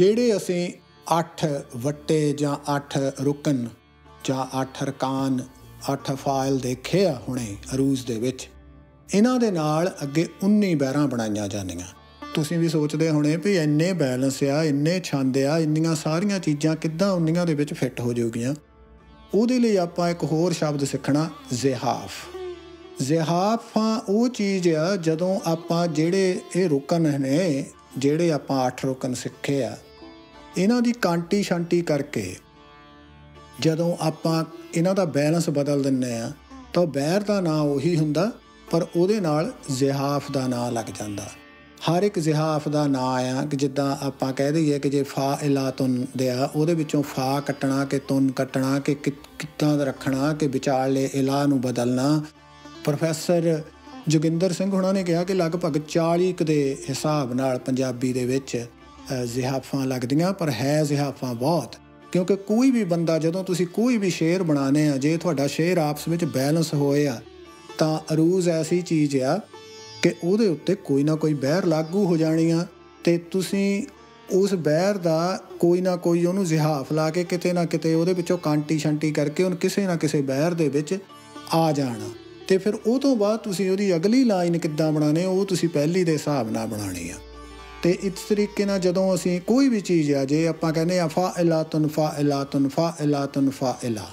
जेड़े असें 8 वट्टे जां 8 रुकन जां 8 अरकान 8 अफाइल देखे आ हुणे अरूज दे विच, इन्हां दे नाल अगे 19 बैरां बनाइयां जांदियां। तुसीं भी सोचदे होणे भी इन्ने बैलेंस आ, इन्ने छंद आ, इन्नियां सारियां चीज़ां किद्दां 19 दे विच फिट हो जाऊगियां। उहदे लई आपां एक होर शब्द सीखना, जिहाफ। जिहाफां वो चीज़ आ जदों आपां जेड़े ये रुकन ने, जेड़े आपां 8 रुकन सीखे आ, इन्हां दी कांटी शांटी करके जदों आपां इन्हां दा बैलेंस बदल दिंदे आ तां बैर दा नाम उही हुंदा, पर उहदे नाल जिहाफ दा नाम लग जांदा। हर एक जिहाफ का ना आ कि जिदा आप कह दीए कि जे फा इला तुन दिया, वो फा कट्टना कि तुन कट्टना कि कितना रखना कि विचारले इला बदलना। प्रोफैसर जोगिंदर सिंह हुणा ने कहा कि लगभग 40 के हिसाब नाल पंजाबी दे विच जिहाफा लगदियां, पर है जिहाफा बहुत, क्योंकि कोई भी बंदा जदों तुसी कोई भी शेर बनाने आ, जे तुहाडा शेर आपस में बैलेंस होया तां अरूज ऐसी चीज़ आ कि उहदे उत्ते कोई ना कोई बहर लागू हो जानी आ, ते तुसीं उस बहर दा कोई ना कोई उहनूं जिहाफ ला के किते ना किते उहदे विचों कांटी शांटी करके उन किसी ना किसी बहर दे विच आ जाना। ते फिर उस तों बाद तुसीं उहदी अगली लाइन किद्दां बनाने, उह तुसीं पहली दे हिसाब नाल बनानी आ। ते इस तरीके नाल जदों असीं कोई भी चीज़ आ, जे आपां कहने आ फा इला तुन फा इला तुन फा इला तुन फा इला,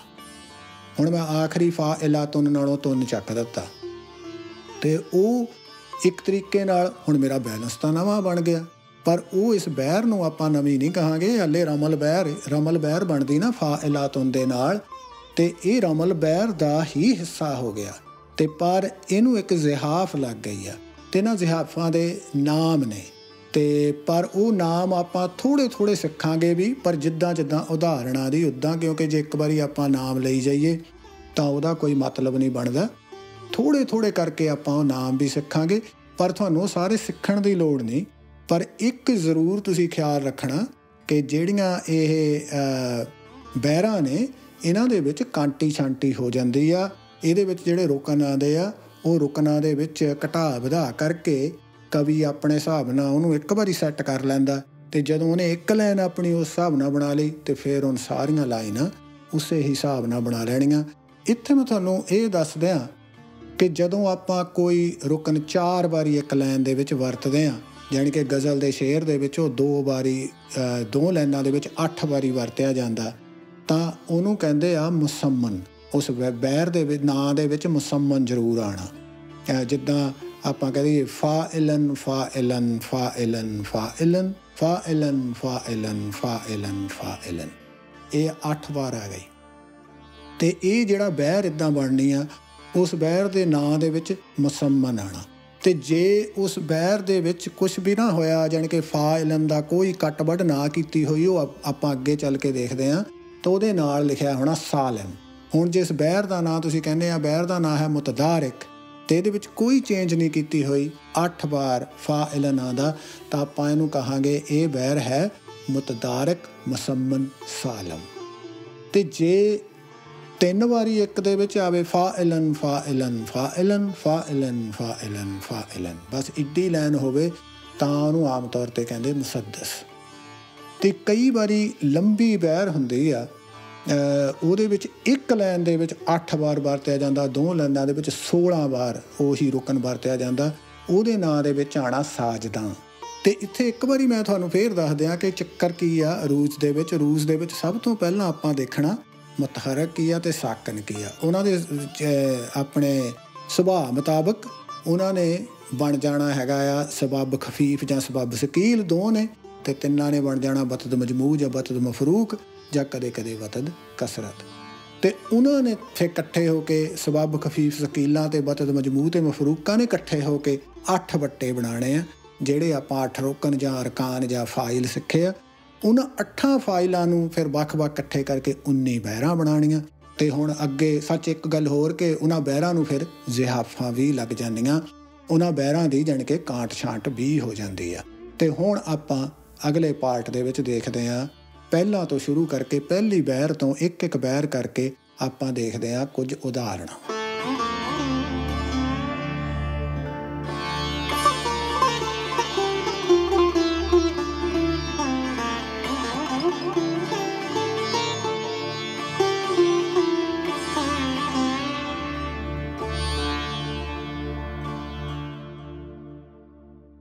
हुण मैं आखिरी फा इला तुन नालों तुन चक दित्ता, ते उह एक तरीके नाल हुण मेरा बैलेंस तो नवां बन गया, पर वो इस बैर नूं आपां नवीं नहीं कहांगे। हले रमल बैर बनदी ना फा इला तुन दे नाल, ते ये रमल बैर दा ही हिस्सा हो गया, ते पर इनू एक जिहाफ लग गई है। ते ना जिहाफां दे नाम ने, ते पर वो नाम आपां थोड़े थोड़े सिखांगे भी, पर जिद्दां जिद्दां उदाहरण दी उद्दां, क्योंकि जे एक बारी आपां नाम लई जाइए तां उहदा कोई मतलब नहीं बनदा। थोड़े थोड़े करके आपां नाम भी सीखांगे, पर तुहानूं सारे सीखण दी लोड़ नहीं, पर एक जरूर तुसीं ख्याल रखना कि जिहड़ियां इह बहरां ने, इन्हां दे विच कांटी छांटी हो जांदी आ। इहदे विच जिहड़े रुकन आंदे आ, ओह रुकना दे विच घटा वधा करके कवि अपने हिसाब नाल उहनूं एक वारी सैट कर लैंदा, ते जदों उहने एक लाइन अपनी उस हिसाब नाल बना लई, ते फिर उहन सारियां लाइनां उसे हिसाब नाल बना लैणीਆਂ। इत्थे मैं तुहानूं इह दस दियां कि जदों आपां कोई रुकन 4 बारी एक लाइन दे विच वरतदे आ, जानी कि गज़ल दे शेर दे विच ओह 2 लाइनां दे विच 8 बारी वरतिया जांदा, तां उहनूं कहंदे आ मुसम्मन। उस बैर दे नां दे विच मुसम्मन जरूर आना। जिद्दां आपां कह दईए फा इलन फा इलन फा इलन फा इलन फा इलन फा इलन फा इलन फा इलन, यह 8 बार आ गई। तो ये जिहड़ा बैर इदां बननी आ, उस बैर के नाँ के मुसम्मन आना। तो जे उस बैर के कुछ भी ना होया, जाने कि फा इलन का कोई कट बड़ ना की हुई, वो आप अगे चल के देखते हैं, तो वो नाल लिखा होना सालिम। हूँ जिस बैर का नाँ तुसीं कहने, बैर का नाँ है मुतदारिक, तो ये कोई चेंज नहीं की हुई, 8 बार फा इलन आँदा, तो आप कहांगे ये बैर है मुतदारिक मुसम्मन सालिम। तो जे 3 बारी एक दे विच आवे फा इलन फा इलन फा इलन फा इलन फा इलन फा इलन, बस इड्डी लाइन होवे, तां उहनूं आम तौर ते कहंदे मुसद्दस। ते कई बारी लंबी बहर हुंदी आ, उहदे विच एक लाइन दे विच 8 बार वरतिया जांदा, 2 लाइनां दे विच 16 बार उही रुकन वरतिया जांदा, उहदे नां दे विच आना साजदां। ते इत्थे एक बारी मैं तुहानूं फेर दस दियां कि चक्कर की आ अरूज दे विच। अरूज दे विच सब तो पहलां आपां देखणा मुतहरक की आ ते साकन की आ। उन्होंने अपने सुभाव मुताबक उन्होंने बन जाना हैगा आ सबब खफीफ जां सबब सकील, दो ने, ते तिन्ना ने बन जाना वतद मजमू जां वतद मफरूक जां कदे कदे वतद कसरत। तो उन्होंने फिर इकट्ठे होके सबब खफीफ सकीलां ते वतद मजमू ते मफरूकां ने इकट्ठे होके 8 वट्टे बनाने आ, जिहड़े आपां 8 रुकन जां अरकान जां फाइल सिक्खे आ। उन्हां 8 फाइलों नूं फिर बख-बख इकट्ठे करके 19 बहरां बनाणियां। ते हुण अगे सच एक गल होर कि उन्हां बहरां नूं फिर जिहाफां भी लग जांदियां, उन्हां बहरां दी जाण के कांट छांट भी हो जांदी आ। ते हुण आपां अगले पार्ट दे विच देखदे आ, पहिलां तो शुरू करके पहली बहर तो एक एक बहर करके आपां देखदे आ कुछ उदाहरण।